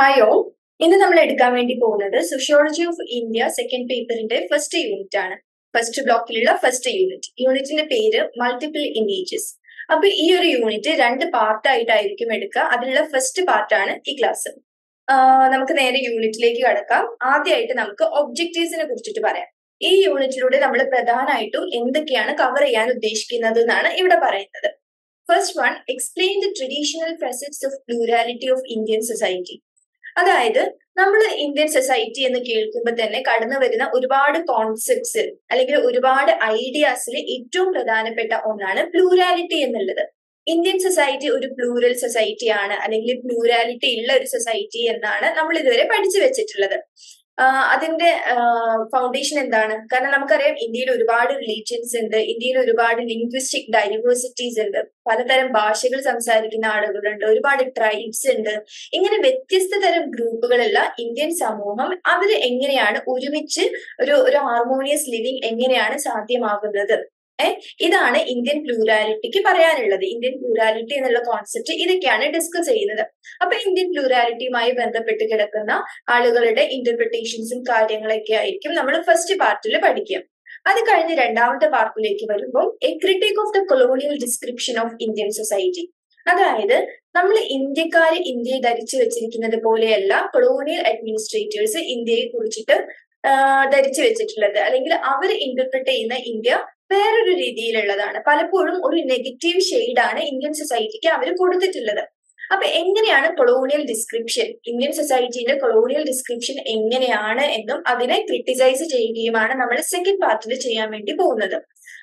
Hi all, ഇന്ന് നമ്മൾ എടുക്കാൻ വേണ്ടി പോകുന്നത് സോഷ്യോളജി ഓഫ് ഇന്ത്യ സെക്കൻഡ് പേപ്പറിന്റെ ഫസ്റ്റ് യൂണിറ്റ് ആണ്. ഫസ്റ്റ് ബ്ലോക്കിലുള്ള ഫസ്റ്റ് യൂണിറ്റിന്റെ പേര് മൾട്ടിപ്പിൾ ഇമേജസ്. അപ്പൊ ഈ ഒരു യൂണിറ്റ് രണ്ട് പാർട്ടായിട്ടായിരിക്കും എടുക്കുക. അതിലുള്ള ഫസ്റ്റ് പാർട്ടാണ് ഈ ക്ലാസ്. നമുക്ക് നേരെ യൂണിറ്റിലേക്ക് കടക്കാം. ആദ്യമായിട്ട് നമുക്ക് ഒബ്ജക്റ്റീവ്സിനെ കുറിച്ചിട്ട് പറയാം. ഈ യൂണിറ്റിലൂടെ നമ്മൾ പ്രധാനമായിട്ടും എന്തൊക്കെയാണ് കവർ ചെയ്യാൻ ഉദ്ദേശിക്കുന്നത് എന്നാണ് ഇവിടെ പറയുന്നത്. First one, explain the traditional facets of plurality of Indian society. അതായത് നമ്മൾ ഇന്ത്യൻ സൊസൈറ്റി എന്ന് കേൾക്കുമ്പോൾ തന്നെ കടന്നു വരുന്ന ഒരുപാട് കോൺസെപ്റ്റ്സിൽ അല്ലെങ്കിൽ ഒരുപാട് ഐഡിയാസിൽ ഏറ്റവും പ്രധാനപ്പെട്ട ഒന്നാണ് പ്ലൂരാലിറ്റി എന്നുള്ളത്. ഇന്ത്യൻ സൊസൈറ്റി ഒരു പ്ലൂറൽ സൊസൈറ്റിയാണ് അല്ലെങ്കിൽ പ്ലൂരാലിറ്റി ഉള്ള ഒരു സൊസൈറ്റി എന്നാണ് നമ്മൾ ഇതുവരെ പഠിച്ചു വെച്ചിട്ടുള്ളത്. അതിന്റെ ഫൗണ്ടേഷൻ എന്താണ്? കാരണം നമുക്കറിയാം ഇന്ത്യയിൽ ഒരുപാട് റിലീജിയൻസ് ഉണ്ട്, ഇന്ത്യയിൽ ഒരുപാട് ലിംഗ്വിസ്റ്റിക് ഡൈവേഴ്സിറ്റീസ് ഉണ്ട്, പലതരം ഭാഷകൾ സംസാരിക്കുന്ന ആളുകളുണ്ട്, ഒരുപാട് ട്രൈബ്സ് ഉണ്ട്. ഇങ്ങനെ വ്യത്യസ്ത തരം ഗ്രൂപ്പുകളുള്ള ഇന്ത്യൻ സമൂഹം അവർ എങ്ങനെയാണ് ഒരുമിച്ച് ഒരു ഹാർമോണിയസ് ലിവിങ് എങ്ങനെയാണ് സാധ്യമാകുന്നത്? ഇതാണ് ഇന്ത്യൻ പ്ലൂരാലിറ്റിക്ക് പറയാനുള്ളത്. ഇന്ത്യൻ പ്ലൂരാലിറ്റി എന്നുള്ള കോൺസെപ്റ്റ് ഇതൊക്കെയാണ് ഡിസ്കസ് ചെയ്യുന്നത്. അപ്പൊ ഇന്ത്യൻ പ്ലൂരാലിറ്റിയുമായി ബന്ധപ്പെട്ട് കിടക്കുന്ന ആളുകളുടെ ഇന്റർപ്രിട്ടേഷൻസും കാര്യങ്ങളൊക്കെ ആയിരിക്കും നമ്മൾ ഫസ്റ്റ് പാർട്ടിൽ പഠിക്കുക. അത് കഴിഞ്ഞ് രണ്ടാമത്തെ പാർട്ടിലേക്ക് വരുമ്പോൾ a critique of the colonial description of Indian society. അതായത് നമ്മൾ ഇന്ത്യക്കാർ ഇന്ത്യയെ ധരിച്ചു വെച്ചിരിക്കുന്നത് പോലെയല്ല കൊളോണിയൽ അഡ്മിനിസ്ട്രേറ്റേഴ്സ് ഇന്ത്യയെ കുറിച്ചിട്ട് ധരിച്ചു വെച്ചിട്ടുള്ളത്, അല്ലെങ്കിൽ അവർ ഇന്റർപ്രിറ്റ് ചെയ്യുന്ന ഇന്ത്യ വേറൊരു രീതിയിലുള്ളതാണ്. പലപ്പോഴും ഒരു നെഗറ്റീവ് ഷെയ്ഡാണ് ഇന്ത്യൻ സൊസൈറ്റിക്ക് അവർ കൊടുത്തിട്ടുള്ളത്. അപ്പൊ എങ്ങനെയാണ് കൊളോണിയൽ ഡിസ്ക്രിപ്ഷൻ, ഇന്ത്യൻ സൊസൈറ്റിയിലെ കൊളോണിയൽ ഡിസ്ക്രിപ്ഷൻ എങ്ങനെയാണ് എന്നും അതിനെ ക്രിട്ടിസൈസ് ചെയ്യുകയുമാണ് നമ്മൾ സെക്കൻഡ് പാർട്ടിൽ ചെയ്യാൻ വേണ്ടി പോകുന്നത്.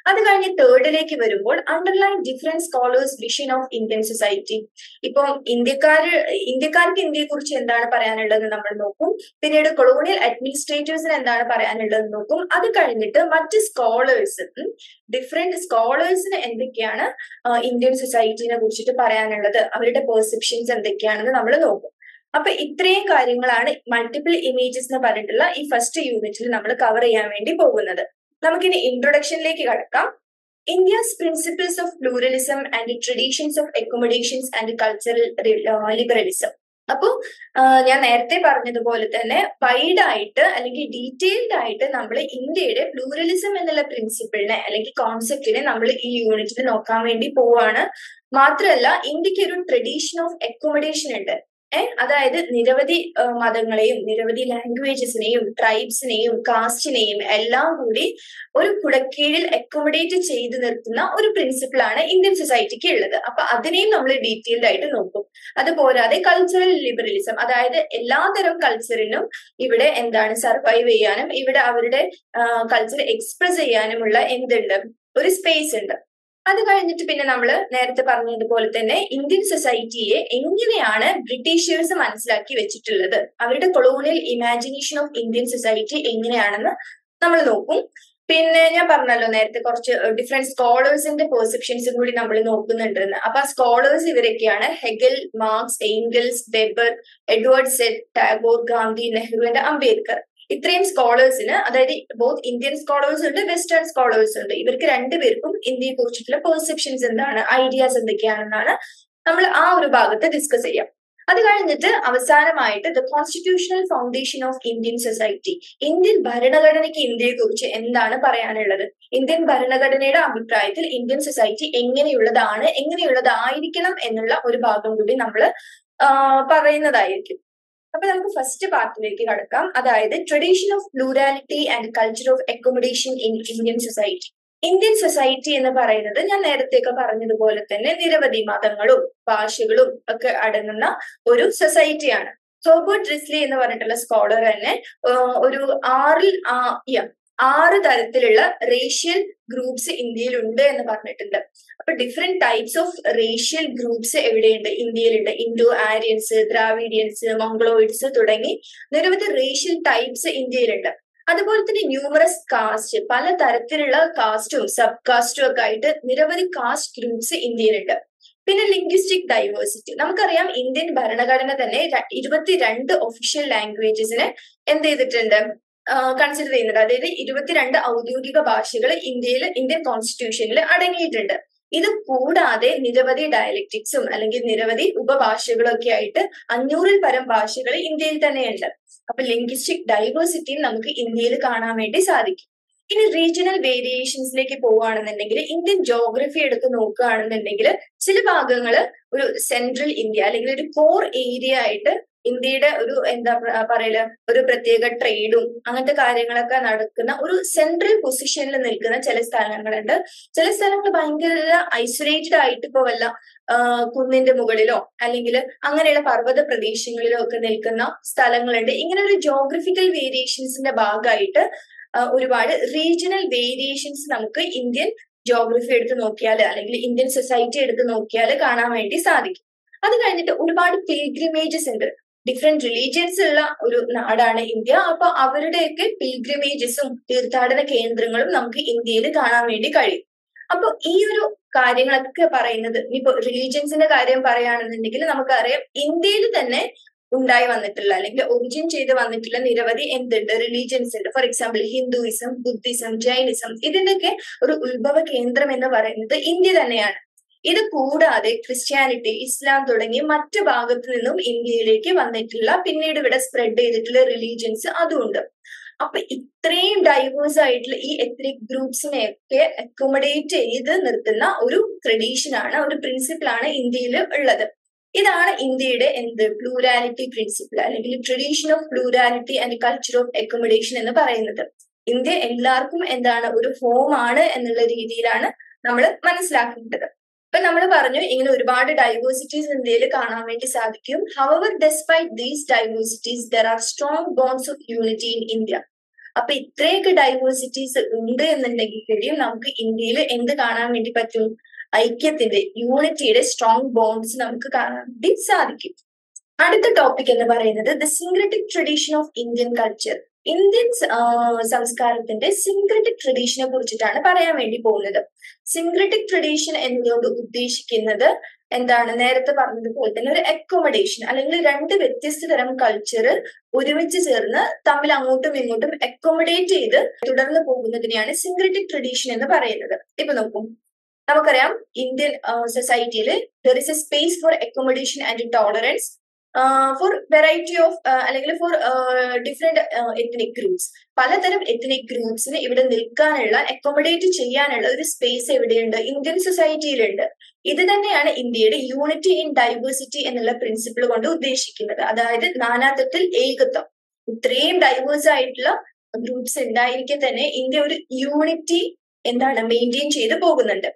അത് കഴിഞ്ഞ് തേർഡിലേക്ക് വരുമ്പോൾ underline different scholars vision of Indian society. ഇപ്പം ഇന്ത്യക്കാർക്ക് ഇന്ത്യയെ കുറിച്ച് എന്താണ് പറയാനുള്ളതെന്ന് നമ്മൾ നോക്കും, പിന്നീട് കൊളോണിയൽ അഡ്മിനിസ്ട്രേറ്റേഴ്സിന് എന്താണ് പറയാനുള്ളതെന്ന് നോക്കും. അത് കഴിഞ്ഞിട്ട് മറ്റ് സ്കോളേഴ്സ്, ഡിഫറെന്റ് സ്കോളേഴ്സിന് എന്തൊക്കെയാണ് ഇന്ത്യൻ സൊസൈറ്റിനെ കുറിച്ചിട്ട് പറയാനുള്ളത്, അവരുടെ പെർസെപ്ഷൻസ് എന്തൊക്കെയാണെന്ന് നമ്മൾ നോക്കും. അപ്പൊ ഇത്രയും കാര്യങ്ങളാണ് മൾട്ടിപ്പിൾ ഇമേജസ് എന്ന് പറഞ്ഞിട്ടുള്ള ഈ ഫസ്റ്റ് യൂണിറ്റിൽ നമ്മൾ കവർ ചെയ്യാൻ വേണ്ടി പോകുന്നത്. നമുക്കിനി ഇൻട്രൊഡക്ഷനിലേക്ക് കടക്കാം. India's principles of pluralism and traditions of accommodations and cultural liberalism. അപ്പോൾ ഞാൻ നേരത്തെ പറഞ്ഞതുപോലെ തന്നെ വൈഡായിട്ട് അല്ലെങ്കിൽ ഡീറ്റെയിൽഡ് ആയിട്ട് നമ്മൾ ഇന്ത്യയുടെ പ്ലൂറലിസം എന്നുള്ള പ്രിൻസിപ്പിളിനെ അല്ലെങ്കിൽ കോൺസെപ്റ്റിനെ നമ്മൾ ഈ യൂണിറ്റിൽ നോക്കാൻ വേണ്ടി പോവാണ്. മാത്രമല്ല ഇന്ത്യക്ക് ഒരു ട്രഡീഷൻ ഓഫ് അക്കോമഡേഷൻ ഉണ്ട്. അതായത് നിരവധി മതങ്ങളെയും നിരവധി ലാംഗ്വേജസിനെയും ട്രൈബ്സിനെയും കാസ്റ്റിനെയും എല്ലാം കൂടി ഒരു കുടക്കീഴിൽ അക്കോമഡേറ്റ് ചെയ്ത് നിർത്തുന്ന ഒരു പ്രിൻസിപ്പിളാണ് ഇന്ത്യൻ സൊസൈറ്റിക്ക് ഉള്ളത്. അപ്പൊ അതിനെയും നമ്മൾ ഡീറ്റെയിൽഡ് ആയിട്ട് നോക്കും. അതുപോരാതെ കൾച്ചറൽ ലിബറലിസം, അതായത് എല്ലാതരം കൾച്ചറിനും ഇവിടെ എന്താണ് സർവൈവ് ചെയ്യാനും ഇവിടെ അവരുടെ കൾച്ചർ എക്സ്പ്രസ് ചെയ്യാനുമുള്ള എന്തുണ്ട്, ഒരു സ്പേസ് ഉണ്ട്. അത് കഴിഞ്ഞിട്ട് പിന്നെ നമ്മൾ നേരത്തെ പറഞ്ഞതുപോലെ തന്നെ ഇന്ത്യൻ സൊസൈറ്റിയെ എങ്ങനെയാണ് ബ്രിട്ടീഷേഴ്സ് മനസ്സിലാക്കി വെച്ചിട്ടുള്ളത്, അവരുടെ colonial imagination of Indian society എങ്ങനെയാണെന്ന് നമ്മൾ നോക്കും. പിന്നെ ഞാൻ പറഞ്ഞല്ലോ നേരത്തെ കുറച്ച് ഡിഫറെന്റ് സ്കോളേഴ്സിന്റെ പെർസെപ്ഷൻസും കൂടി നമ്മൾ നോക്കുന്നുണ്ടെന്ന്. അപ്പൊ ആ സ്കോളേഴ്സ് ഇവരൊക്കെയാണ് Hegel, Marx, Engels, Weber, Edward Said, Tagore, Gandhi, Nehru and Ambedkar. ഇത്രയും സ്കോളേഴ്സിന്, അതായത് ബോത്ത് ഇന്ത്യൻ സ്കോളേഴ്സ് ഉണ്ട്, വെസ്റ്റേൺ സ്കോളേഴ്സ് ഉണ്ട്, ഇവർക്ക് രണ്ടുപേർക്കും ഇന്ത്യയെ കുറിച്ചിട്ടുള്ള പെർസെപ്ഷൻസ് എന്താണ്, ഐഡിയാസ് എന്തൊക്കെയാണെന്നാണ് നമ്മൾ ആ ഒരു ഭാഗത്ത് ഡിസ്കസ് ചെയ്യാം. അത് കഴിഞ്ഞിട്ട് അവസാനമായിട്ട് the constitutional foundation of Indian society, Indian ഭരണഘടനയ്ക്ക് ഇന്ത്യയെ കുറിച്ച് എന്താണ് പറയാനുള്ളത്, ഇന്ത്യൻ ഭരണഘടനയുടെ അഭിപ്രായത്തിൽ ഇന്ത്യൻ സൊസൈറ്റി എങ്ങനെയുള്ളതാണ്, എങ്ങനെയുള്ളതായിരിക്കണം എന്നുള്ള ഒരു ഭാഗം കൂടി നമ്മൾ പറയുന്നതായിരിക്കും. അപ്പൊ നമുക്ക് ഫസ്റ്റ് പാർട്ടിലേക്ക് കടക്കാം. അതായത് tradition of plurality and culture of accommodation in Indian society. Indian society എന്ന് പറയുന്നത് ഞാൻ നേരത്തെയൊക്കെ പറഞ്ഞതുപോലെ തന്നെ നിരവധി മതങ്ങളും ഭാഷകളും ഒക്കെ അടങ്ങുന്ന ഒരു സൊസൈറ്റിയാണ്. ഹെർബർട്ട് റിസ്ലി എന്ന് പറഞ്ഞിട്ടുള്ള സ്കോളർ തന്നെ ഒരു ആറ് തരത്തിലുള്ള റേഷ്യൽ ഗ്രൂപ്പ്സ് ഇന്ത്യയിലുണ്ട് എന്ന് പറഞ്ഞിട്ടുണ്ട്. അപ്പൊ different types of racial groups എവിടെയുണ്ട്? ഇന്ത്യയിലുണ്ട്. ഇൻഡോ ആര്യൻസ്, ദ്രാവിഡിയൻസ്, മംഗ്ലോയിഡ്സ് തുടങ്ങി നിരവധി റേഷ്യൽ ടൈപ്സ് ഇന്ത്യയിലുണ്ട്. അതുപോലെ തന്നെ ന്യൂമറസ് കാസ്റ്റ്, പല തരത്തിലുള്ള കാസ്റ്റും സബ് കാസ്റ്റും ഒക്കെ ആയിട്ട് നിരവധി കാസ്റ്റ് ഗ്രൂപ്പ്സ് ഇന്ത്യയിലുണ്ട്. പിന്നെ ലിംഗ്വിസ്റ്റിക് ഡൈവേഴ്സിറ്റി. നമുക്കറിയാം ഇന്ത്യൻ ഭരണഘടന തന്നെ 22 ഒഫീഷ്യൽ ലാംഗ്വേജസിനെ എന്ത് ചെയ്തിട്ടുണ്ട്, കൺസിഡർ ചെയ്യുന്നുണ്ട്. അതായത് 22 ഔദ്യോഗിക ഭാഷകൾ ഇന്ത്യൻ കോൺസ്റ്റിറ്റ്യൂഷനിൽ അടങ്ങിയിട്ടുണ്ട്. ഇത് കൂടാതെ നിരവധി ഡയലക്റ്റിക്സും അല്ലെങ്കിൽ നിരവധി ഉപഭാഷകളൊക്കെ ആയിട്ട് 500-ൽ പരം ഭാഷകൾ ഇന്ത്യയിൽ തന്നെയുണ്ട്. അപ്പൊ ലിംഗ്വിസ്റ്റിക് ഡൈവേഴ്സിറ്റിയും നമുക്ക് ഇന്ത്യയിൽ കാണാൻ വേണ്ടി സാധിക്കും. ഇനി റീജിയണൽ വേരിയേഷൻസിലേക്ക് പോവുകയാണെന്നുണ്ടെങ്കിൽ, ഇന്ത്യൻ ജോഗ്രഫി എടുത്ത് നോക്കുകയാണെന്നുണ്ടെങ്കിൽ ചില ഭാഗങ്ങൾ ഒരു സെൻട്രൽ ഇന്ത്യ അല്ലെങ്കിൽ ഒരു കോർ ഏരിയ ആയിട്ട് ഇന്ത്യയുടെ ഒരു എന്താ പറയല് ഒരു പ്രത്യേക ട്രേഡും അങ്ങനത്തെ കാര്യങ്ങളൊക്കെ നടക്കുന്ന ഒരു സെൻട്രൽ പൊസിഷനിൽ നിൽക്കുന്ന ചില സ്ഥലങ്ങളുണ്ട്. ചില സ്ഥലങ്ങൾ ഭയങ്കര ഐസൊലേറ്റഡ് ആയിട്ട് ഇപ്പോൾ വല്ല കുന്നിന്റെ മുകളിലോ അല്ലെങ്കിൽ അങ്ങനെയുള്ള പർവ്വത പ്രദേശങ്ങളിലോ ഒക്കെ നിൽക്കുന്ന സ്ഥലങ്ങളുണ്ട്. ഇങ്ങനെ ഒരു ജോഗ്രഫിക്കൽ വേരിയേഷൻസിന്റെ ഭാഗമായിട്ട് ഒരുപാട് റീജിയണൽ വേരിയേഷൻസ് നമുക്ക് ഇന്ത്യൻ ജോഗ്രഫി എടുത്ത് നോക്കിയാൽ അല്ലെങ്കിൽ ഇന്ത്യൻ സൊസൈറ്റി എടുത്ത് നോക്കിയാൽ കാണാൻ വേണ്ടി സാധിക്കും. അത് കഴിഞ്ഞിട്ട് ഒരുപാട് പിൽഗ്രിമേജസ് ഉണ്ട്. ഡിഫറെന്റ് റിലീജിയൻസ് ഉള്ള ഒരു നാടാണ് ഇന്ത്യ. അപ്പൊ അവരുടെയൊക്കെ പിൽഗ്രിമേജസും തീർത്ഥാടന കേന്ദ്രങ്ങളും നമുക്ക് ഇന്ത്യയിൽ കാണാൻ വേണ്ടി കഴിയും. അപ്പൊ ഈ ഒരു കാര്യങ്ങളൊക്കെ പറയുന്നത് ഇപ്പൊ റിലീജിയൻസിന്റെ കാര്യം പറയുകയാണെന്നുണ്ടെങ്കിൽ നമുക്കറിയാം ഇന്ത്യയിൽ തന്നെ ഉണ്ടായി വന്നിട്ടുള്ള അല്ലെങ്കിൽ ഒറിജിൻ ചെയ്ത് വന്നിട്ടുള്ള നിരവധി എന്തുണ്ട് റിലീജിയൻസ് ഉണ്ട്. For example Hinduism, Buddhism, Jainism, ഇതിന്റെയൊക്കെ ഒരു ഉത്ഭവ കേന്ദ്രം എന്ന് പറയുന്നത് ഇന്ത്യ തന്നെയാണ്. ഇത് കൂടാതെ ക്രിസ്ത്യാനിറ്റി, ഇസ്ലാം തുടങ്ങി മറ്റു ഭാഗത്തു നിന്നും ഇന്ത്യയിലേക്ക് വന്നിട്ടുള്ള പിന്നീട് ഇവിടെ സ്പ്രെഡ് ചെയ്തിട്ടുള്ള റിലീജിയൻസ് അതുണ്ട്. അപ്പൊ ഇത്രയും ഡൈവേഴ്സ് ആയിട്ടുള്ള ഈ എത്നിക് ഗ്രൂപ്പ്സിനെയൊക്കെ അക്കോമഡേറ്റ് ചെയ്ത് നിർത്തുന്ന ഒരു ട്രഡീഷനാണ്, ഒരു പ്രിൻസിപ്പിളാണ് ഇന്ത്യയിൽ ഉള്ളത്. ഇതാണ് ഇന്ത്യയുടെ പ്ലൂരാലിറ്റി പ്രിൻസിപ്പിൾ അല്ലെങ്കിൽ tradition of plurality and culture of accommodation എന്ന് പറയുന്നത്. ഇന്ത്യ എല്ലാവർക്കും ഒരു ഹോമാണ് എന്നുള്ള രീതിയിലാണ് നമ്മൾ മനസ്സിലാക്കേണ്ടത്. അപ്പൊ നമ്മൾ പറഞ്ഞു ഇങ്ങനെ ഒരുപാട് ഡൈവേഴ്സിറ്റീസ് ഇന്ത്യയിൽ കാണാൻ വേണ്ടി സാധിക്കും. However despite these diversities there are strong bonds of unity in India. അപ്പൊ ഇത്രയൊക്കെ ഡൈവേഴ്സിറ്റീസ് ഉണ്ട് എന്നുണ്ടെങ്കിൽ കൂടിയും നമുക്ക് ഇന്ത്യയിൽ എന്ത് കാണാൻ വേണ്ടി പറ്റും? ഐക്യത്തിന്റെ, യൂണിറ്റിയുടെ സ്ട്രോങ് ബോൺസ് നമുക്ക് കാണാൻ വേണ്ടി സാധിക്കും. അടുത്ത ടോപ്പിക് എന്ന് പറയുന്നത് the syncretic tradition of Indian culture. Indian സംസ്കാരത്തിന്റെ സിൻക്രറ്റിക് ട്രഡീഷനെ കുറിച്ചിട്ടാണ് പറയാൻ വേണ്ടി പോകുന്നത്. സിൻക്രറ്റിക് ട്രഡീഷൻ എന്നോട് ഉദ്ദേശിക്കുന്നത് എന്താണ്? നേരത്തെ പറഞ്ഞതുപോലെ തന്നെ ഒരു അക്കോമഡേഷൻ അല്ലെങ്കിൽ രണ്ട് വ്യത്യസ്ത തരം കൾച്ചർ ഒരുമിച്ച് ചേർന്ന് തമ്മിൽ അങ്ങോട്ടും ഇങ്ങോട്ടും അക്കോമഡേറ്റ് ചെയ്ത് തുടർന്ന് പോകുന്നതിനെയാണ് സിൻക്രറ്റിക് ട്രഡീഷൻ എന്ന് പറയുന്നത്. ഇപ്പൊ നോക്കൂ, നമുക്കറിയാം ഇന്ത്യൻ സൊസൈറ്റിയിൽ there is a space for accommodation and tolerance for variety of അല്ലെങ്കിൽ ഫോർ ഡിഫറെന്റ് എത്നിക് ഗ്രൂപ്പ്സ്. പലതരം എത്നിക് ഗ്രൂപ്പ്സിന് ഇവിടെ നിൽക്കാനുള്ള, അക്കോമഡേറ്റ് ചെയ്യാനുള്ള ഒരു സ്പേസ് എവിടെയുണ്ട്? ഇന്ത്യൻ സൊസൈറ്റിയിലുണ്ട്. ഇത് തന്നെയാണ് ഇന്ത്യയുടെ യൂണിറ്റി ഇൻ ഡൈവേഴ്സിറ്റി എന്നുള്ള പ്രിൻസിപ്പിൾ കൊണ്ട് ഉദ്ദേശിക്കുന്നത്. അതായത് നാനാത്വത്തിൽ ഏകത്വം. ഇത്രയും ഡൈവേഴ്സ് ആയിട്ടുള്ള ഗ്രൂപ്പ്സ് ഉണ്ടായിരിക്കെ തന്നെ ഇന്ത്യ ഒരു യൂണിറ്റി മെയിൻറ്റെയിൻ ചെയ്ത് പോകുന്നുണ്ട്.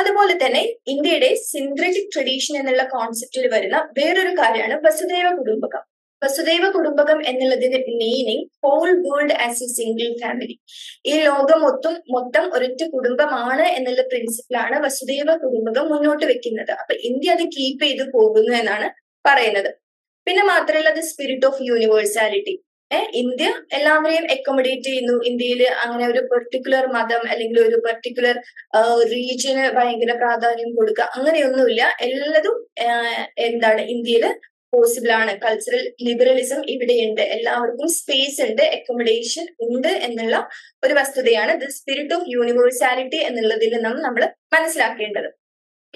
അതുപോലെ തന്നെ ഇന്ത്യയുടെ സിൻക്രറ്റിക് ട്രഡീഷൻ എന്നുള്ള കോൺസെപ്റ്റിൽ വരുന്ന വേറൊരു കാര്യമാണ് വസുദേവ കുടുംബകം. വസുദേവ കുടുംബകം എന്നുള്ളതിന്റെ meaning whole world as a single family. ഈ ലോകം മൊത്തം ഒരൊറ്റ കുടുംബമാണ് എന്നുള്ള പ്രിൻസിപ്പിളാണ് വസുദേവ കുടുംബകം മുന്നോട്ട് വെക്കുന്നത്. അപ്പൊ ഇന്ത്യ അത് കീപ്പ് ചെയ്ത് പോകുന്നു എന്നാണ് പറയുന്നത്. പിന്നെ മാത്രമല്ല അത് സ്പിരിറ്റ് ഓഫ് യൂണിവേഴ്സാലിറ്റി. ഇന്ത്യ എല്ലാവരെയും അക്കോമഡേറ്റ് ചെയ്യുന്നു. ഇന്ത്യയിൽ അങ്ങനെ ഒരു പെർട്ടിക്കുലർ മതം അല്ലെങ്കിൽ ഒരു പെർട്ടിക്കുലർ റീജിയന് ഭയങ്കര പ്രാധാന്യം കൊടുക്കുക അങ്ങനെയൊന്നുമില്ല. എല്ലതും ഇന്ത്യയിൽ പോസിബിൾ ആണ്. കൾച്ചറൽ ലിബറലിസം ഇവിടെയുണ്ട്. എല്ലാവർക്കും സ്പേസ് ഉണ്ട്, അക്കോമഡേഷൻ ഉണ്ട് എന്നുള്ള ഒരു വസ്തുതയാണ് ദ സ്പിരിറ്റ് ഓഫ് യൂണിവേഴ്സാലിറ്റി എന്നുള്ളതിൽ നിന്നും നമ്മൾ മനസ്സിലാക്കേണ്ടത്.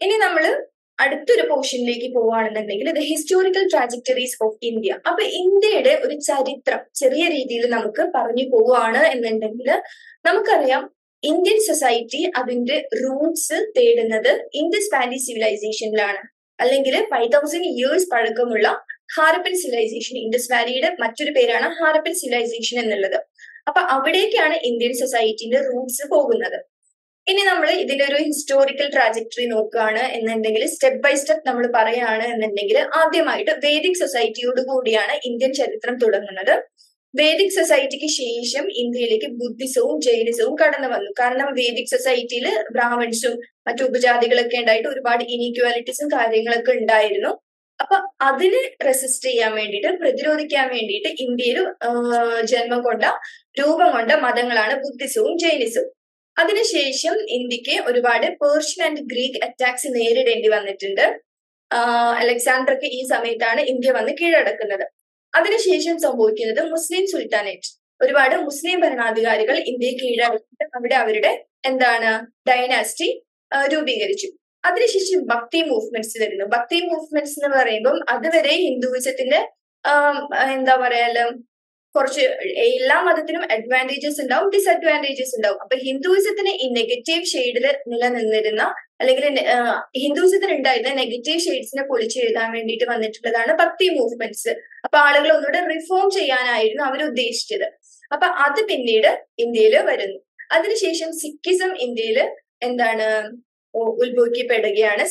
ഇനി നമ്മൾ അടുത്തൊരു പോർഷനിലേക്ക് പോവുകയാണെന്നുണ്ടെങ്കിൽ the historical trajectories of India. അപ്പൊ ഇന്ത്യയുടെ ഒരു ചരിത്രം ചെറിയ രീതിയിൽ നമുക്ക് പറഞ്ഞു പോവുകയാണ് എന്നുണ്ടെങ്കിൽ നമുക്കറിയാം ഇന്ത്യൻ സൊസൈറ്റി അതിന്റെ റൂട്ട്സ് തേടുന്നത് ഇൻഡസ് വാലി സിവിലൈസേഷനിലാണ്. അല്ലെങ്കിൽ 5000 years പഴക്കമുള്ള ഹാരപ്പൻ സിവിലൈസേഷൻ, ഇൻഡസ് വാലിയുടെ മറ്റൊരു പേരാണ് ഹാരപ്പൻ സിവിലൈസേഷൻ എന്നുള്ളത്. അപ്പൊ അവിടേക്കാണ് ഇന്ത്യൻ സൊസൈറ്റിന്റെ റൂട്ട്സ് പോകുന്നത്. ഇനി നമ്മൾ ഇതിന്റെ ഒരു ഹിസ്റ്റോറിക്കൽ ട്രാജക്ടറി നോക്കുകയാണ് എന്നുണ്ടെങ്കിൽ സ്റ്റെപ്പ് ബൈ സ്റ്റെപ്പ് നമ്മൾ പറയുകയാണ് എന്നുണ്ടെങ്കിൽ ആദ്യമായിട്ട് വേദിക് സൊസൈറ്റിയോട് കൂടിയാണ് ഇന്ത്യൻ ചരിത്രം തുടങ്ങുന്നത്. വേദിക് സൊസൈറ്റിക്ക് ശേഷം ഇന്ത്യയിലേക്ക് ബുദ്ധിസവും ജൈനിസവും കടന്നു വന്നു. കാരണം വേദിക് സൊസൈറ്റിയിൽ ബ്രാഹ്മിൺസും മറ്റു ഉപജാതികളൊക്കെ ഉണ്ടായിട്ട് ഒരുപാട് ഇനീക്വാലിറ്റീസും കാര്യങ്ങളൊക്കെ ഉണ്ടായിരുന്നു. അപ്പൊ അതിന് റെസിസ്റ്റ് ചെയ്യാൻ വേണ്ടിയിട്ട്, പ്രതിരോധിക്കാൻ വേണ്ടിയിട്ട് ഇന്ത്യയിൽ രൂപം കൊണ്ട മതങ്ങളാണ് ബുദ്ധിസവും ജൈനിസവും. അതിനുശേഷം ഇന്ത്യക്ക് ഒരുപാട് പേർഷ്യൻ ആൻഡ് ഗ്രീക്ക് അറ്റാക്സ് നേരിടേണ്ടി വന്നിട്ടുണ്ട്. അലക്സാണ്ടർക്ക് ഈ സമയത്താണ് ഇന്ത്യ വന്ന് കീഴടക്കുന്നത്. അതിനുശേഷം സംഭവിക്കുന്നത് മുസ്ലിം സുൽത്താനേറ്റ്. ഒരുപാട് മുസ്ലിം ഭരണാധികാരികൾ ഇന്ത്യയെ കീഴടക്കിയിട്ട് അവിടെ അവരുടെ എന്താണ് ഡൈനാസ്റ്റി രൂപീകരിച്ചു. അതിനുശേഷം ഭക്തി മൂവ്മെന്റ്സ് വരുന്നു. ഭക്തി മൂവ്മെന്റ്സ് എന്ന് പറയുമ്പം അതുവരെ ഹിന്ദുവിസത്തിന്റെ എന്താ പറയാ കുറച്ച് എല്ലാ മതത്തിനും അഡ്വാൻറ്റേജസ് ഉണ്ടാവും, ഡിസ്അഡ്വാൻറ്റേജസ് ഉണ്ടാവും. അപ്പൊ ഹിന്ദുവിസത്തിന് ഈ നെഗറ്റീവ് ഷെയ്ഡിൽ നിലനിന്നിരുന്ന അല്ലെങ്കിൽ ഹിന്ദുവിസത്തിന് ഉണ്ടായിരുന്ന നെഗറ്റീവ് ഷെയ്ഡ്സിനെ പൊളിച്ചെഴുതാൻ വേണ്ടിയിട്ട് വന്നിട്ടുള്ളതാണ് ഭക്തി മൂവ്മെന്റ്സ്. അപ്പൊ ആളുകൾ ഒന്നുകൂടെ റിഫോം ചെയ്യാനായിരുന്നു അവരുദ്ദേശിച്ചത്. അപ്പൊ അത് പിന്നീട് ഇന്ത്യയിൽ വരുന്നു. അതിനുശേഷം സിക്കിസം ഇന്ത്യയിൽ എന്താണ് ഉത്ഭവിക്കപ്പെടുകയാണ്.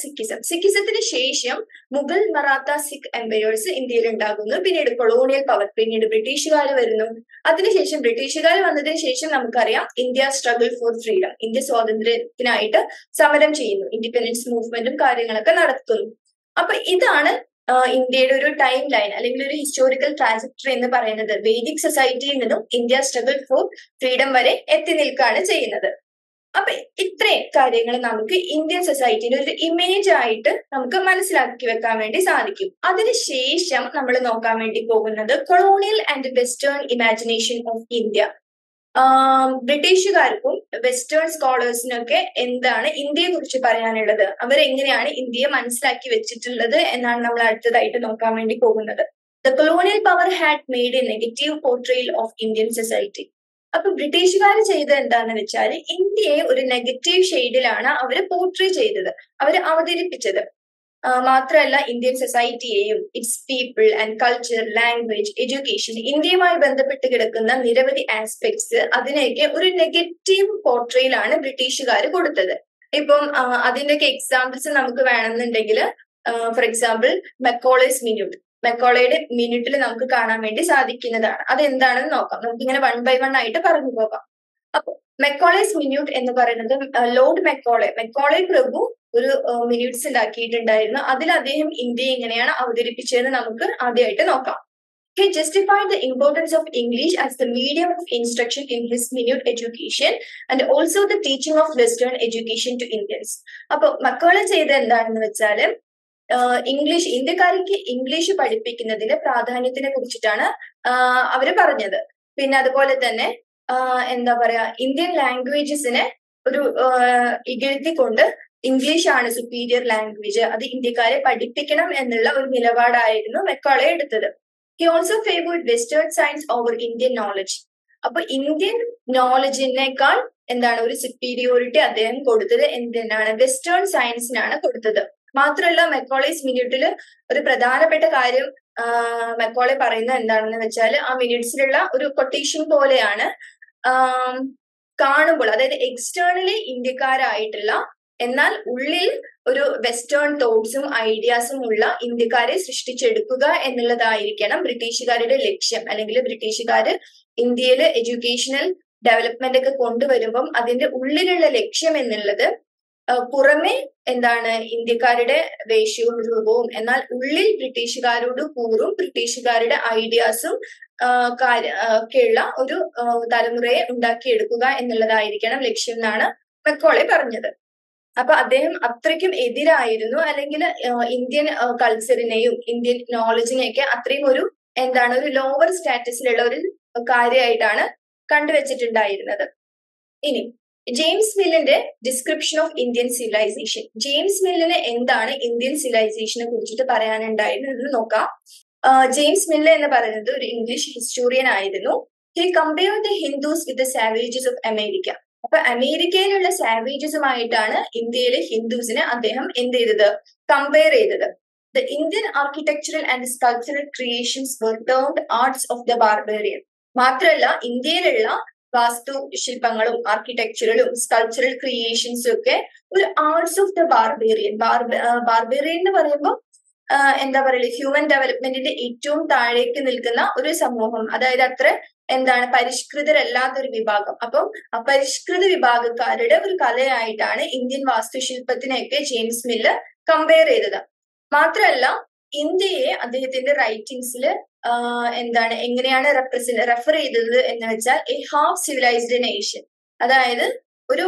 സിക്കിസത്തിന് ശേഷം മുഗൾ, മറാത്ത, സിഖ് എംപയേഴ്സ് ഇന്ത്യയിൽ ഉണ്ടാകുന്നു. പിന്നീട് കൊളോണിയൽ പവർ, പിന്നീട് ബ്രിട്ടീഷുകാർ വരുന്നു. അതിനുശേഷം ബ്രിട്ടീഷുകാർ വന്നതിന് ശേഷം നമുക്കറിയാം India struggle for freedom, India സ്വാതന്ത്ര്യത്തിനായിട്ട് സമരം ചെയ്യുന്നു, ഇൻഡിപെൻഡൻസ് മൂവ്മെന്റും കാര്യങ്ങളൊക്കെ നടത്തുന്നു. അപ്പൊ ഇതാണ് ഇന്ത്യയുടെ ഒരു ടൈം ലൈൻ അല്ലെങ്കിൽ ഒരു ഹിസ്റ്റോറിക്കൽ ട്രാജക്ടറി എന്ന് പറയുന്നത്. വേദിക് സൊസൈറ്റിയിൽ നിന്നും ഇന്ത്യ സ്ട്രഗിൾ ഫോർ ഫ്രീഡം വരെ എത്തി നിൽക്കുകയാണ് ചെയ്യുന്നത്. അപ്പൊ ഇത്രയും കാര്യങ്ങൾ നമുക്ക് ഇന്ത്യൻ സൊസൈറ്റിയുടെ ഒരു ഇമേജ് ആയിട്ട് നമുക്ക് മനസ്സിലാക്കി വെക്കാൻ വേണ്ടി സാധിക്കും. അതിനുശേഷം നമ്മൾ നോക്കാൻ വേണ്ടി പോകുന്നത് colonial and western imagination of India. ബ്രിട്ടീഷുകാർക്കും വെസ്റ്റേൺ സ്കോളേഴ്സിനൊക്കെ എന്താണ് ഇന്ത്യയെ കുറിച്ച് പറയാനുള്ളത്, അവരെങ്ങനെയാണ് ഇന്ത്യയെ മനസ്സിലാക്കി വെച്ചിട്ടുള്ളത് എന്നാണ് നമ്മൾ അടുത്തതായിട്ട് നോക്കാൻ വേണ്ടി പോകുന്നത്. The colonial power had made a negative portrayal of Indian society. അപ്പൊ ബ്രിട്ടീഷുകാർ ചെയ്തത് എന്താന്ന് വെച്ചാൽ ഇന്ത്യയെ ഒരു നെഗറ്റീവ് ഷെയ്ഡിലാണ് അവർ പോർട്രേ ചെയ്തത്, അവർ അവതരിപ്പിച്ചത്. മാത്രമല്ല ഇന്ത്യൻ സൊസൈറ്റിയെയും its people and culture, language, education, ഇന്ത്യയുമായി ബന്ധപ്പെട്ട് കിടക്കുന്ന നിരവധി ആസ്പെക്ട്സ്, അതിനെയൊക്കെ ഒരു നെഗറ്റീവ് പോർട്രയിലാണ് ബ്രിട്ടീഷുകാർ കൊടുത്തത്. ഇപ്പം അതിൻ്റെയൊക്കെ എക്സാമ്പിൾസ് നമുക്ക് വേണമെന്നുണ്ടെങ്കിൽ ഫോർ എക്സാമ്പിൾ മെക്കോളേസ് മിന്യൂട്ട്, മെക്കോളയുടെ മിനിറ്റിൽ നമുക്ക് കാണാൻ വേണ്ടി സാധിക്കുന്നതാണ്. അതെന്താണെന്ന് നോക്കാം, നമുക്കിങ്ങനെ വൺ ബൈ വൺ ആയിട്ട് പറഞ്ഞു പോകാം. അപ്പൊ മെക്കോളേസ് മിന്യൂട്ട് എന്ന് പറയുന്നത് ലോർഡ് മെക്കോളെ പ്രഭു ഒരു മിന്യൂട്ട്സ് ഉണ്ടാക്കിയിട്ടുണ്ടായിരുന്നു. അതിൽ അദ്ദേഹം ഇന്ത്യയെ എങ്ങനെയാണ് അവതരിപ്പിച്ചതെന്ന് നമുക്ക് ആദ്യമായിട്ട് നോക്കാം. He justified the importance of English as the medium of instruction in his minute education and also the teaching of Western education to Indians. അപ്പൊ മെക്കോളെ ചെയ്ത എന്താണെന്ന് വെച്ചാൽ ഇംഗ്ലീഷ്, ഇന്ത്യക്കാർക്ക് ഇംഗ്ലീഷ് പഠിപ്പിക്കുന്നതിന്റെ പ്രാധാന്യത്തിനെ കുറിച്ചിട്ടാണ് അവര് പറഞ്ഞത്. പിന്നെ അതുപോലെ തന്നെ എന്താ പറയാ ഇന്ത്യൻ ലാംഗ്വേജസിനെ ഒരു ഇകഴ്ത്തിക്കൊണ്ട് ഇംഗ്ലീഷ് ആണ് സുപ്പീരിയർ ലാംഗ്വേജ്, അത് ഇന്ത്യക്കാരെ പഠിപ്പിക്കണം എന്നുള്ള ഒരു നിലപാടായിരുന്നു മെക്കോളെ എടുത്തത്. He also favoured western science over Indian knowledge. അപ്പൊ ഇന്ത്യൻ നോളജിനേക്കാൾ എന്താണ് ഒരു സുപ്പീരിയോറിറ്റി അദ്ദേഹം കൊടുത്തത് എന്തിനാണ്, വെസ്റ്റേൺ സയൻസിനാണ് കൊടുത്തത്. മാത്രമല്ല മെക്കോളേസ് മിനിറ്റില് ഒരു പ്രധാനപ്പെട്ട കാര്യം മെക്കോളെ പറയുന്നത് എന്താണെന്ന് വെച്ചാൽ ആ മിനിറ്റ്സിലുള്ള ഒരു കൊട്ടേഷൻ പോലെയാണ് കാണുമ്പോൾ, അതായത് എക്സ്റ്റേണലി ഇന്ത്യക്കാരായിട്ടുള്ള എന്നാൽ ഉള്ളിൽ ഒരു വെസ്റ്റേൺ തോട്ട്സും ഐഡിയാസും ഉള്ള ഇന്ത്യക്കാരെ സൃഷ്ടിച്ചെടുക്കുക എന്നുള്ളതായിരിക്കണം ബ്രിട്ടീഷുകാരുടെ ലക്ഷ്യം. അല്ലെങ്കിൽ ബ്രിട്ടീഷുകാർ ഇന്ത്യയിൽ എഡ്യൂക്കേഷണൽ ഡെവലപ്മെന്റ് ഒക്കെ കൊണ്ടുവരുമ്പം അതിന്റെ ഉള്ളിലുള്ള ലക്ഷ്യം എന്നുള്ളത് പുറമെ എന്താണ് ഇന്ത്യക്കാരുടെ വേഷവും രൂപവും, എന്നാൽ ഉള്ളിൽ ബ്രിട്ടീഷുകാരോട് കൂറും ബ്രിട്ടീഷുകാരുടെ ഐഡിയാസും ഒക്കെയുള്ള ഒരു തലമുറയെ ഉണ്ടാക്കിയെടുക്കുക എന്നുള്ളതായിരിക്കണം ലക്ഷ്യം എന്നാണ് മെക്കോളെ പറഞ്ഞത്. അപ്പൊ അദ്ദേഹം അത്രയ്ക്കും എതിരായിരുന്നു, അല്ലെങ്കിൽ ഇന്ത്യൻ കൾച്ചറിനെയും ഇന്ത്യൻ നോളജിനെയൊക്കെ അത്രയും ഒരു എന്താണ് ഒരു ലോവർ സ്റ്റാറ്റസിലുള്ള ഒരു കാര്യമായിട്ടാണ് കണ്ടുവച്ചിട്ടുണ്ടായിരുന്നത്. ഇനി ജെയിംസ് മില്ലിന്റെ description of Indian civilization. James മില്ലിന് എന്താണ് ഇന്ത്യൻ സിവിലൈസേഷനെ കുറിച്ചിട്ട് പറയാനുണ്ടായിരുന്നത് നോക്കാം. ജെയിംസ് മില്ല് എന്ന് പറയുന്നത് ഒരു ഇംഗ്ലീഷ് ഹിസ്റ്റോറിയൻ ആയിരുന്നു. He compared the Hindus with the savages of America. അപ്പൊ അമേരിക്കയിലുള്ള സാവേജസുമായിട്ടാണ് ഇന്ത്യയിലെ ഹിന്ദുസിനെ അദ്ദേഹം എന്ത് ചെയ്തത്, കമ്പയർ ചെയ്തത്. The Indian architectural and sculptural creations were termed arts of the barbarian. മാത്രമല്ല ഇന്ത്യയിലുള്ള വാസ്തുശില്പങ്ങളും ആർക്കിടെക്ചറലും സ്കൾപ്ചറൽ ക്രിയേഷൻസും ഒക്കെ ഒരു arts of the barbarian. Barbarian എന്ന് പറയുമ്പോൾ എന്താ പറയുക, ഹ്യൂമൻ ഡെവലപ്മെന്റിന്റെ ഏറ്റവും താഴേക്ക് നിൽക്കുന്ന ഒരു സമൂഹം, അതായത് അത്ര എന്താണ് പരിഷ്കൃതരല്ലാത്തൊരു വിഭാഗം. അപ്പം അപരിഷ്കൃത വിഭാഗക്കാരുടെ ഒരു കലയായിട്ടാണ് ഇന്ത്യൻ വാസ്തുശില്പത്തിനെയൊക്കെ ജെയിംസ് മില്ല് കമ്പയർ ചെയ്തത്. മാത്രമല്ല ഇന്ത്യയെ അദ്ദേഹത്തിന്റെ റൈറ്റിംഗ്സിൽ എന്താണ് എങ്ങനെയാണ് റെഫർ ചെയ്തത് എന്ന് വെച്ചാൽ എ ഹാഫ് സിവിലൈസ്ഡ് നേഷൻ, അതായത് ഒരു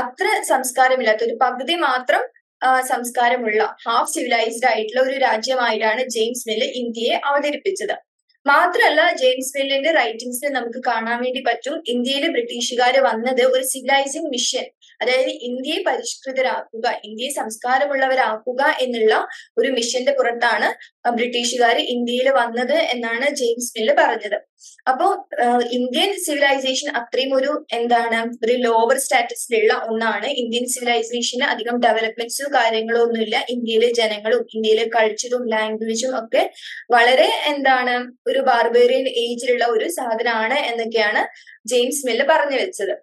അത്ര സംസ്കാരമില്ലാത്ത ഒരു പകുതി മാത്രം സംസ്കാരമുള്ള ഹാഫ് സിവിലൈസ്ഡ് ആയിട്ടുള്ള ഒരു രാജ്യമായിട്ടാണ് ജെയിംസ് മില്ല് ഇന്ത്യയെ അവതരിപ്പിച്ചത്. മാത്രമല്ല ജെയിംസ് മില്ലിന്റെ റൈറ്റിംഗ്സിൽ നമുക്ക് കാണാൻ വേണ്ടി പറ്റും ഇന്ത്യയിലെ ബ്രിട്ടീഷുകാർ വന്നത് ഒരു സിവിലൈസിംഗ് മിഷൻ, അതായത് ഇന്ത്യയെ പരിഷ്കൃതരാക്കുക, ഇന്ത്യയെ സംസ്കാരമുള്ളവരാക്കുക എന്നുള്ള ഒരു മിഷന്റെ പുറത്താണ് ബ്രിട്ടീഷുകാർ ഇന്ത്യയിൽ വന്നത് എന്നാണ് ജെയിംസ് മില്ല് പറഞ്ഞത്. അപ്പോ ഇന്ത്യൻ സിവിലൈസേഷൻ അത്രയും ഒരു എന്താണ് ഒരു ലോവർ സ്റ്റാറ്റസിലുള്ള ഒന്നാണ്. ഇന്ത്യൻ സിവിലൈസേഷന് അധികം ഡെവലപ്മെന്റ്സോ കാര്യങ്ങളോ ഒന്നുമില്ല. ഇന്ത്യയിലെ ജനങ്ങളും ഇന്ത്യയിലെ കൾച്ചറും ലാംഗ്വേജും ഒക്കെ വളരെ എന്താണ് ഒരു ബാർബേറിയൻ ഏജിലുള്ള ഒരു സാധനമാണ് എന്നൊക്കെയാണ് ജെയിംസ് മില്ല് പറഞ്ഞു വെച്ചത്.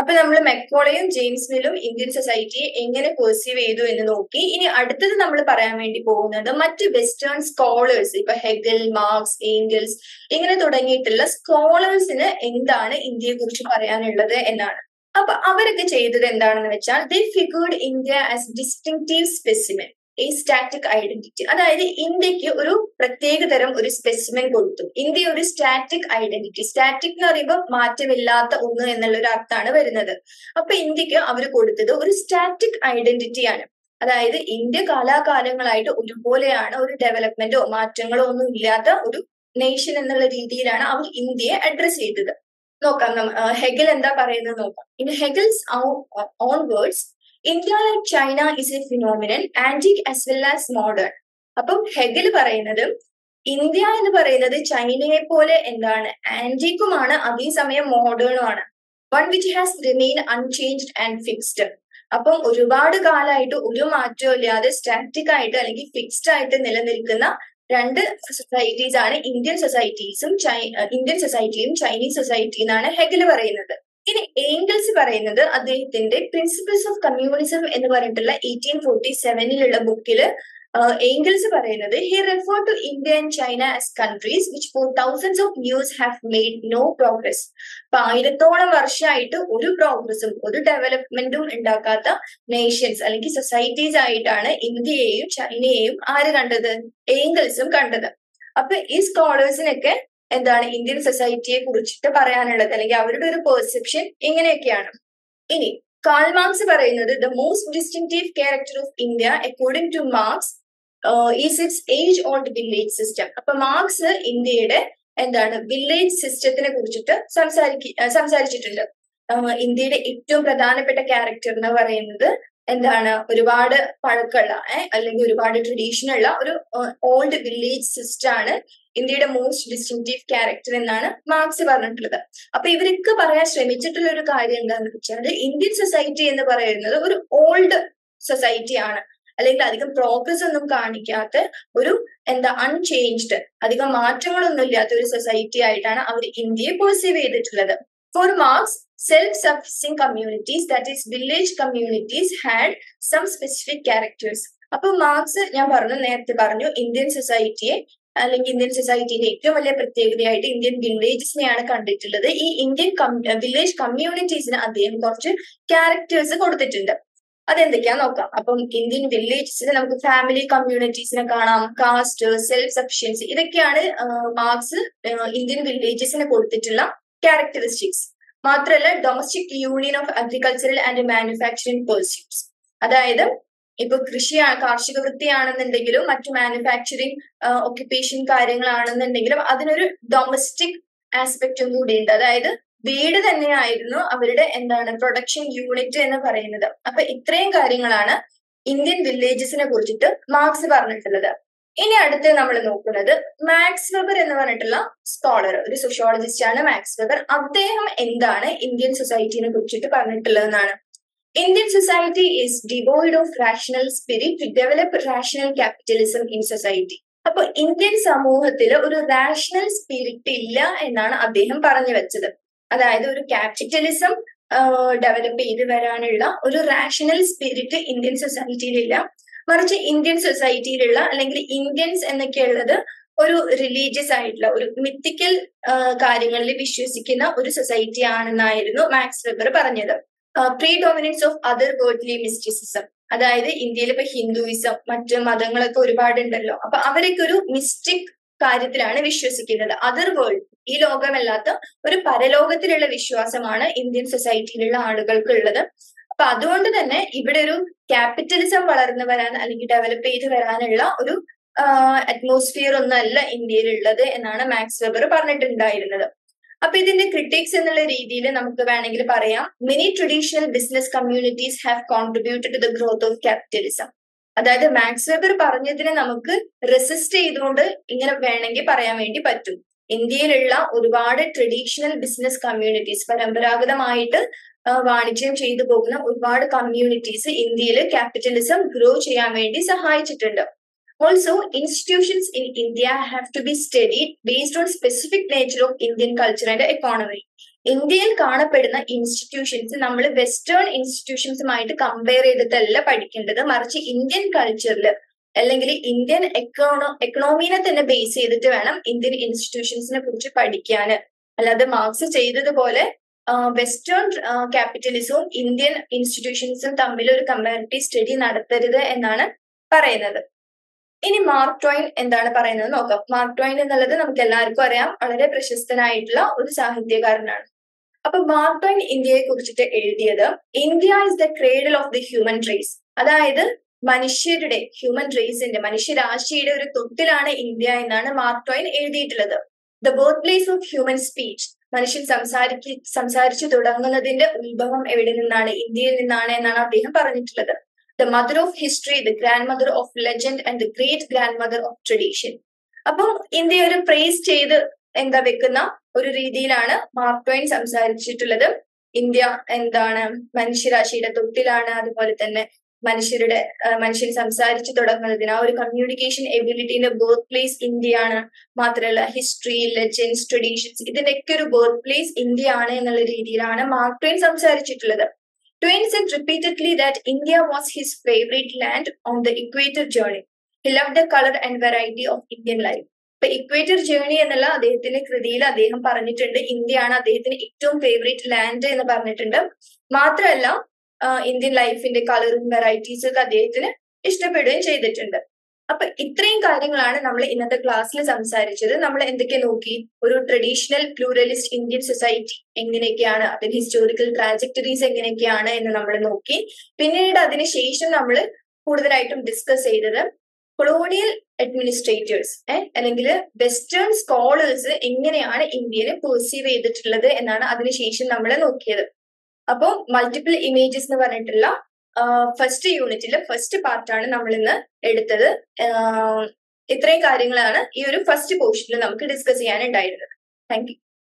അപ്പൊ നമ്മൾ മെക്കോളയും ജെയിംസ് മില്ലും ഇന്ത്യൻ സൊസൈറ്റിയെ എങ്ങനെ പെർസീവ് ചെയ്തു എന്ന് നോക്കി. ഇനി അടുത്തത് നമ്മൾ പറയാൻ വേണ്ടി പോകുന്നത് മറ്റ് വെസ്റ്റേൺ സ്കോളേഴ്സ്, ഇപ്പൊ ഹെഗൽ, മാർക്സ്, ഏഞ്ചൽസ് ഇങ്ങനെ തുടങ്ങിയിട്ടുള്ള സ്കോളേഴ്സിന് എന്താണ് ഇന്ത്യയെ കുറിച്ച് പറയാനുള്ളത് എന്നാണ്. അപ്പൊ അവരൊക്കെ ചെയ്തത് എന്താണെന്ന് വെച്ചാൽ they figured India as distinctive specimen, a static identity. അതായത് ഇന്ത്യക്ക് ഒരു പ്രത്യേക തരം ഒരു സ്പെസിമെൻ കൊടുത്തു. ഇന്ത്യ ഒരു സ്റ്റാറ്റിക് ഐഡന്റിറ്റി, സ്റ്റാറ്റിക് എന്ന് പറയുമ്പോൾ മാറ്റമില്ലാത്ത ഒന്ന് എന്നുള്ളൊരു അർത്ഥമാണ് വരുന്നത്. അപ്പൊ ഇന്ത്യക്ക് അവർ കൊടുത്തത് ഒരു സ്റ്റാറ്റിക് ഐഡന്റിറ്റിയാണ്. അതായത് ഇന്ത്യ കാലാകാലങ്ങളായിട്ട് ഒരുപോലെയാണ്, ഒരു ഡെവലപ്മെന്റോ മാറ്റങ്ങളോ ഒന്നും ഇല്ലാത്ത ഒരു നേഷൻ എന്നുള്ള രീതിയിലാണ് അവർ ഇന്ത്യയെ അഡ്രസ് ചെയ്തത്. നോക്കാം ഹെഗൽ എന്താ പറയുന്നത് നോക്കാം. In Hegel's own words, India like China is a phenomenon antique as well as modern. അപ്പം ഹെഗൽ പറയുന്നത് ഇന്ത്യ എന്ന് പറയുന്നത് ചൈനയെ പോലെ എന്താണ് ആന്റിക്കുമാണ്, അതേസമയം മോഡേണുമാണ്. One which has remain unchanged and fixed. അപ്പം ഒരുപാട് കാലമായിട്ട് ഒരു മാറ്റവും ഇല്ലാതെ സ്റ്റാറ്റിക് ആയിട്ട് അല്ലെങ്കിൽ ഫിക്സ്ഡ് ആയിട്ട് നിലനിൽക്കുന്ന രണ്ട് സൊസൈറ്റീസ് ആണ് ഇന്ത്യൻ സൊസൈറ്റിയും ചൈനീസ് സൊസൈറ്റിയും എന്നാണ് ഹെഗൽ പറയുന്നത്. ഇനി ഏംഗൽസ് പറയുന്നത് അദ്ദേഹത്തിന്റെ പ്രിൻസിപ്പിൾസ് ഓഫ് കമ്മ്യൂണിസം എന്ന് പറഞ്ഞിട്ടുള്ള 1847 ബുക്കില് ഏംഗൽസ് പറയുന്നത് he refer to India and China as countries which for thousands of years have made no progress. അപ്പൊ 1000ഓളം വർഷമായിട്ട് ഒരു പ്രോഗ്രസും ഒരു ഡെവലപ്മെന്റും ഉണ്ടാക്കാത്ത നേഷൻസ് അല്ലെങ്കിൽ സൊസൈറ്റീസ് ആയിട്ടാണ് ഇന്ത്യയെയും ചൈനയെയും ആര് കണ്ടത്? ഏംഗൽസും കണ്ടത്. അപ്പൊ ഈ സ്കോളേഴ്സിനൊക്കെ എന്താണ് ഇന്ത്യൻ സൊസൈറ്റിയെ കുറിച്ചിട്ട് പറയാനുള്ളത് അല്ലെങ്കിൽ അവരുടെ ഒരു പെർസെപ്ഷൻ ഇങ്ങനെയൊക്കെയാണ്. ഇനി കാൾ മാർക്സ് പറയുന്നത് the most distinctive character of India according to Marx is its age old village system. അപ്പൊ മാർക്സ് ഇന്ത്യയുടെ എന്താണ് വില്ലേജ് സിസ്റ്റത്തിനെ കുറിച്ചിട്ട് സംസാരിച്ചിട്ടുണ്ട്. ഇന്ത്യയുടെ ഏറ്റവും പ്രധാനപ്പെട്ട ക്യാരക്ടർ എന്ന് പറയുന്നത് എന്താണ് ഒരുപാട് പഴക്കമുള്ള അല്ലെങ്കിൽ ഒരുപാട് ട്രഡീഷനുള്ള ഒരു ഓൾഡ് വില്ലേജ് സിസ്റ്റം ആണ് ഇന്ത്യയുടെ മോസ്റ്റ് ഡിസ്റ്റിങ്ക്റ്റീവ് ക്യാരക്ടർ എന്നാണ് മാർക്സ് പറഞ്ഞിട്ടുള്ളത്. അപ്പൊ ഇവരൊക്കെ പറയാൻ ശ്രമിച്ചിട്ടുള്ള ഒരു കാര്യം എന്താണെന്ന് വെച്ചാൽ ഇന്ത്യൻ സൊസൈറ്റി എന്ന് പറയുന്നത് ഒരു ഓൾഡ് സൊസൈറ്റി ആണ്, അല്ലെങ്കിൽ അധികം പ്രോഗ്രസ് ഒന്നും കാണിക്കാത്ത ഒരു അൺചേഞ്ച്ഡ് അധികം മാറ്റങ്ങളൊന്നും ഇല്ലാത്ത ഒരു സൊസൈറ്റി ആയിട്ടാണ് അവർ ഇന്ത്യയെ പെർസീവ് ചെയ്തിട്ടുള്ളത്. For Marx, self-sufficing communities, that is village communities, had some specific characters. അപ്പൊ മാർക്സ് ഞാൻ നേരത്തെ പറഞ്ഞു ഇന്ത്യൻ സൊസൈറ്റിയെ അല്ലെങ്കിൽ ഇന്ത്യൻ സൊസൈറ്റിന്റെ ഏറ്റവും വലിയ പ്രത്യേകതയായിട്ട് ഇന്ത്യൻ വില്ലേജസിനെയാണ് കണ്ടിട്ടുള്ളത്. ഈ ഇന്ത്യൻ വില്ലേജ് കമ്മ്യൂണിറ്റീസിന് അദ്ദേഹം കുറച്ച് ക്യാരക്ടേഴ്സ് കൊടുത്തിട്ടുണ്ട്. അതെന്തൊക്കെയാ നോക്കാം. അപ്പം ഇന്ത്യൻ വില്ലേജസിൽ നമുക്ക് ഫാമിലി കമ്മ്യൂണിറ്റീസിനെ കാണാം, കാസ്റ്റ്, സെൽഫ് സഫിഷ്യൻസി, ഇതൊക്കെയാണ് മാർക്സ് ഇന്ത്യൻ വില്ലേജസിന് കൊടുത്തിട്ടുള്ള ക്യാരക്ടറിസ്റ്റിക്സ്. മാത്രമല്ല domestic union of agricultural and manufacturing pursuits, അതായത് ഇപ്പൊ കാർഷിക വൃത്തിയാണെന്നുണ്ടെങ്കിലും മറ്റു മാനുഫാക്ചറിങ് ഒക്യുപ്പേഷൻ കാര്യങ്ങളാണെന്നുണ്ടെങ്കിലും അതിനൊരു ഡൊമസ്റ്റിക് ആസ്പെക്റ്റും കൂടിയുണ്ട്. അതായത് വീട് തന്നെയായിരുന്നു അവരുടെ പ്രൊഡക്ഷൻ യൂണിറ്റ് എന്ന് പറയുന്നത്. അപ്പൊ ഇത്രയും കാര്യങ്ങളാണ് ഇന്ത്യൻ വില്ലേജസിനെ കുറിച്ചിട്ട് മാർക്സ് പറഞ്ഞിട്ടുള്ളത്. ഇനി അടുത്ത് നമ്മൾ നോക്കുന്നത് മാക്സ് വെബർ എന്ന് പറഞ്ഞിട്ടുള്ള സ്കോളർ, ഒരു സോഷ്യോളജിസ്റ്റ് ആണ് മാക്സ് വെബർ. അദ്ദേഹം എന്താണ് ഇന്ത്യൻ സൊസൈറ്റിനെ കുറിച്ചിട്ട് പറഞ്ഞിട്ടുള്ളതെന്നാണ്. Indian society is devoid of rational spirit to develop rational capitalism in society. അപ്പൊ ഇന്ത്യൻ സമൂഹത്തിൽ ഒരു റാഷണൽ സ്പിരിറ്റ് ഇല്ല എന്നാണ് അദ്ദേഹം പറഞ്ഞു വെച്ചത്. അതായത് ഒരു ക്യാപിറ്റലിസം ഡെവലപ്പ് ചെയ്ത് വരാനുള്ള ഒരു റാഷണൽ സ്പിരിറ്റ് ഇന്ത്യൻ സൊസൈറ്റിയിലില്ല. മറിച്ച് ഇന്ത്യൻ സൊസൈറ്റിയിലുള്ള അല്ലെങ്കിൽ ഇന്ത്യൻസ് എന്നൊക്കെ ഉള്ളത് ഒരു റിലീജിയസ് ആയിട്ടുള്ള ഒരു മിത്തിക്കൽ കാര്യങ്ങളിൽ വിശ്വസിക്കുന്ന ഒരു സൊസൈറ്റി ആണെന്നായിരുന്നു മാക്സ് വെബർ പറഞ്ഞത്. Predominance of other worldly mysticism, അതായത് ഇന്ത്യയിൽ ഇപ്പൊ ഹിന്ദുയിസം മറ്റ് മതങ്ങളൊക്കെ ഒരുപാടുണ്ടല്ലോ, അപ്പൊ അവരൊക്കെ ഒരു മിസ്റ്റിക് കാര്യത്തിലാണ് വിശ്വസിക്കുന്നത്. അതർ വേൾഡ്, ഈ ലോകമല്ലാത്ത ഒരു പരലോകത്തിലുള്ള വിശ്വാസമാണ് ഇന്ത്യൻ സൊസൈറ്റിയിലുള്ള ആളുകൾക്കുള്ളത്. അപ്പൊ അതുകൊണ്ട് തന്നെ ഇവിടെ ഒരു ക്യാപിറ്റലിസം വളർന്നു വരാൻ അല്ലെങ്കിൽ ഡെവലപ്പ് ചെയ്ത് വരാനുള്ള ഒരു atmosphere ഒന്നല്ല ഇന്ത്യയിലുള്ളത് എന്നാണ് മാക്സ് വെബർ പറഞ്ഞിട്ടുണ്ടായിരുന്നത്. അപ്പൊ ഇതിന്റെ ക്രിട്ടിക്സ് എന്നുള്ള രീതിയിൽ നമുക്ക് വേണമെങ്കിൽ പറയാം, many traditional business communities have contributed to the growth of capitalism. അതായത് മാക്സ് വെബർ പറഞ്ഞതിനെ നമുക്ക് റെസിസ്റ്റ് ചെയ്തുകൊണ്ട് ഇങ്ങനെ വേണമെങ്കിൽ പറയാൻ വേണ്ടി പറ്റും. ഇന്ത്യയിലുള്ള ഒരുപാട് ട്രഡീഷണൽ ബിസിനസ് കമ്മ്യൂണിറ്റീസ്, പരമ്പരാഗതമായിട്ട് വാണിജ്യം ചെയ്തു പോകുന്ന ഒരുപാട് കമ്മ്യൂണിറ്റീസ് ഇന്ത്യയിൽ ക്യാപിറ്റലിസം ഗ്രോ ചെയ്യാൻ വേണ്ടി സഹായിച്ചിട്ടുണ്ട്. Also institutions in India have to be studied based on specific nature of Indian culture and economy. ഇന്ത്യയിൽ കാണപ്പെടുന്ന ഇൻസ്റ്റിറ്റ്യൂഷൻസ് നമ്മൾ വെസ്റ്റേൺ ഇൻസ്റ്റിറ്റ്യൂഷൻസുമായിട്ട് കമ്പയർ ചെയ്തിട്ടല്ല പഠിക്കേണ്ടത്, മറിച്ച് ഇന്ത്യൻ കൾച്ചറിൽ അല്ലെങ്കിൽ ഇന്ത്യൻ എക്കണോമിനെ തന്നെ ബേസ് ചെയ്തിട്ട് വേണം ഇന്ത്യൻ ഇൻസ്റ്റിറ്റ്യൂഷൻസിനെ കുറിച്ച് പഠിക്കാൻ. അല്ലാതെ മാർക്സ് ചെയ്തതുപോലെ വെസ്റ്റേൺ ക്യാപിറ്റലിസവും ഇന്ത്യൻ ഇൻസ്റ്റിറ്റ്യൂഷൻസും തമ്മിൽ ഒരു കമ്പാരിറ്റീവ് സ്റ്റഡി നടത്തരുത് എന്നാണ് പറയുന്നത്. ഇനി മാർക്ക് ട്വൈൻ എന്താണ് പറയുന്നത് നോക്കാം. മാർക്ക് ട്വൈൻ എന്നുള്ളത് നമുക്ക് എല്ലാവർക്കും അറിയാം, വളരെ പ്രശസ്തനായിട്ടുള്ള ഒരു സാഹിത്യകാരനാണ്. അപ്പൊ മാർക്ക് ട്വൈൻ ഇന്ത്യയെ കുറിച്ചിട്ട് എഴുതിയത് India is the cradle of the human race, അതായത് മനുഷ്യരുടെ, ഹ്യൂമൻ റേസിന്റെ, മനുഷ്യരാശിയുടെ ഒരു തൊട്ടിലാണ് ഇന്ത്യ എന്നാണ് മാർക്ക് ട്വൈൻ എഴുതിയിട്ടുള്ളത്. The birth place of human speech, മനുഷ്യൻ സംസാരിച്ചു തുടങ്ങുന്നതിന്റെ ഉത്ഭവം എവിടെ നിന്നാണ്, ഇന്ത്യയിൽ നിന്നാണ് എന്നാണ് അദ്ദേഹം പറഞ്ഞിട്ടുള്ളത്. The mother of history, the grand mother of legend and the great grand mother of tradition. അപ്പം ഇന്ത്യയെ ഒരു പ്രൈസ് ചെയ്ത് വെക്കുന്ന ഒരു രീതിയിലാണ് മാർക്ക് ട്വൈൻ സംസാരിച്ചിട്ടുള്ളത്. ഇന്ത്യ എന്താണ് മനുഷ്യരാശിയുടെ തൊട്ടിലാണ്, അതുപോലെ തന്നെ മനുഷ്യൻ സംസാരിച്ചു തുടങ്ങുന്നതിന് ആ ഒരു കമ്മ്യൂണിക്കേഷൻ എബിലിറ്റിന്റെ ബർത്ത് പ്ലേസ് ഇന്ത്യയാണ്. മാത്രമല്ല ഹിസ്റ്ററി, ലെജൻഡ്സ്, ട്രഡീഷൻസ് ഇതിന്റെയൊക്കെ ഒരു ബർത്ത് പ്ലേസ് ഇന്ത്യയാണ് എന്നുള്ള രീതിയിലാണ് മാർക്ക് ട്വെയിൻ സംസാരിച്ചിട്ടുള്ളത്. Twain said repeatedly that India was his favourite land on the equator journey. He love the colour and variety of Indian life. ഇപ്പൊ equator journey എന്നുള്ള അദ്ദേഹത്തിന്റെ കൃതിയിൽ അദ്ദേഹം പറഞ്ഞിട്ടുണ്ട് ഇന്ത്യയാണ് അദ്ദേഹത്തിന് ഏറ്റവും ഫേവറേറ്റ് ലാൻഡ് എന്ന് പറഞ്ഞിട്ടുണ്ട്. മാത്രമല്ല ഇന്ത്യൻ ലൈഫിന്റെ കളറും വെറൈറ്റീസ് ഒക്കെ അദ്ദേഹത്തിന് ഇഷ്ടപ്പെടുകയും ചെയ്തിട്ടുണ്ട്. അപ്പൊ ഇത്രയും കാര്യങ്ങളാണ് നമ്മൾ ഇന്നത്തെ ക്ലാസ്സിൽ സംസാരിച്ചത്. നമ്മൾ എന്തൊക്കെ നോക്കി? ഒരു ട്രഡീഷണൽ പ്ലൂറലിസ്റ്റ് ഇന്ത്യൻ സൊസൈറ്റി എങ്ങനെയൊക്കെയാണ്, അതിന്റെ ഹിസ്റ്റോറിക്കൽ ട്രാജക്ടറീസ് എങ്ങനെയൊക്കെയാണ് എന്ന് നമ്മൾ നോക്കി. പിന്നീട് അതിനുശേഷം നമ്മൾ കൂടുതലായിട്ടും ഡിസ്കസ് ചെയ്തത് കൊളോണിയൽ അഡ്മിനിസ്ട്രേറ്റേഴ്സ് അല്ലെങ്കിൽ വെസ്റ്റേൺ സ്കോളേഴ്സ് എങ്ങനെയാണ് ഇന്ത്യനെ പെർസീവ് ചെയ്തിട്ടുള്ളത് എന്നാണ് അതിനുശേഷം നമ്മൾ നോക്കിയത്. അപ്പോൾ മൾട്ടിപ്പിൾ ഇമേജസ് എന്ന് പറഞ്ഞിട്ടുള്ള ഫസ്റ്റ് യൂണിറ്റിലെ ഫസ്റ്റ് പാർട്ടാണ് നമ്മൾ ഇന്ന് എടുത്തത്. ഇത്രയും കാര്യങ്ങളാണ് ഈ ഒരു ഫസ്റ്റ് പോർഷനിൽ നമുക്ക് ഡിസ്കസ് ചെയ്യാനുണ്ടായിരുന്നത്. Thank you.